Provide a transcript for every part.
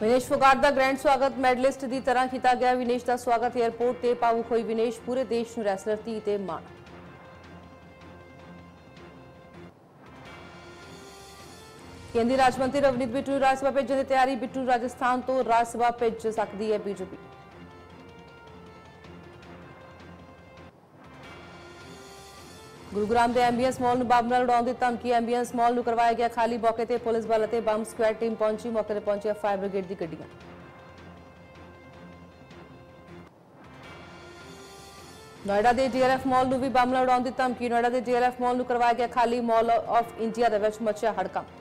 विनेश फोगाट दा ग्रैंड स्वागत मेडलिस्ट दी तरह किया गया। विनेश दा स्वागत एयरपोर्ट ते भावुक होई विनेश पूरे देश नूं रैसलर दी ते माण। केंद्रीय राज्य मंत्री रवनीत बिट्टू राज्यसभा भेजने की तैयारी। बिट्टू राजस्थान तो राज्यसभा भेज सकती है बीजेपी। गुरुग्राम के एमबीएस मॉल में बम उड़ाने की धमकी। एमबीएस मॉल में करवाया गया खाली। मौके पर पुलिस बल और बम स्क्वाड टीम पहुंची। मौके पर पहुंची फायर ब्रिगेड की गड्डियां। नोएडा के डीआरएफ मॉल में भी बम उड़ाने की धमकी। नोएडा के डीआरएफ मॉल में करवाया गया खाली। मॉल ऑफ इंडिया के विच मचा हड़कंप।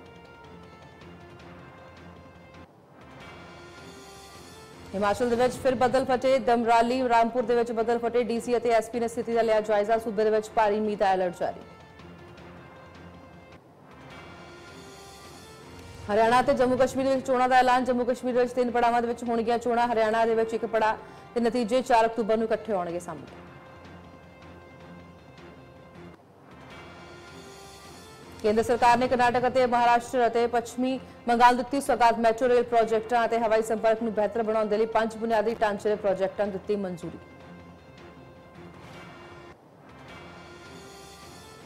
हिमाचल दे फिर बदल फटे। दमराली रामपुर दे बदल फटे। डीसी और एसपी ने स्थिति का लिया जायजा। सूबे दे भारी मीह का अलर्ट जारी। हरियाणा ते जम्मू कश्मीर में चोणां का ऐलान। जम्मू कश्मीर 3 पड़ावां दे विच होणगीआं चोणां। हरियाणा दे विच 1 पड़ा ते नतीजे 4 अक्तूबर नूं इकट्ठे आउणगे सामने। केंद्र सरकार ने कर्नाटक महाराष्ट्र और पश्चिमी बंगाल दी सौगात। मैट्रो रेल प्रोजेक्टां और हवाई संपर्क नूं बेहतर बनाने 5 बुनियादी ढांचे प्रोजेक्टां दी मंजूरी।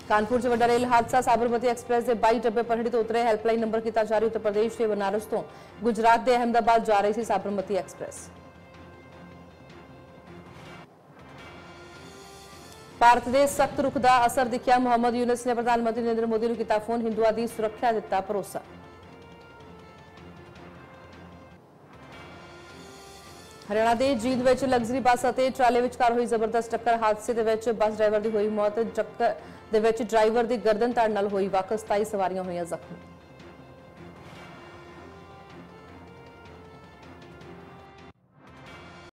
कानपुर च वड्डा रेल हादसा। साबरमती एक्सप्रेस के 22 डब्बे पटड़ी तो उतरे। हैल्पलाइन नंबर किया जारी। उत्तर प्रदेश के बनारस तो गुजरात के अहमदाबाद जा रही थी साबरमती एक्सप्रेस। भारत के सख्त रुख का असर दिखा। मुहम्मद यूनस ने प्रधानमंत्री नरेंद्र मोदी को किया फोन। हिंदुओं की सुरक्षा दिता भरोसा। हरियाणा के जींद में लग्जरी बस और ट्राले विचकार हुई जबरदस्त टक्कर। हादसे में बस ड्राइवर की हुई मौत। टक्कर ड्राइवर की गर्दन ताड़न हुई वाकई 27 सवारियां हुई जख्मी।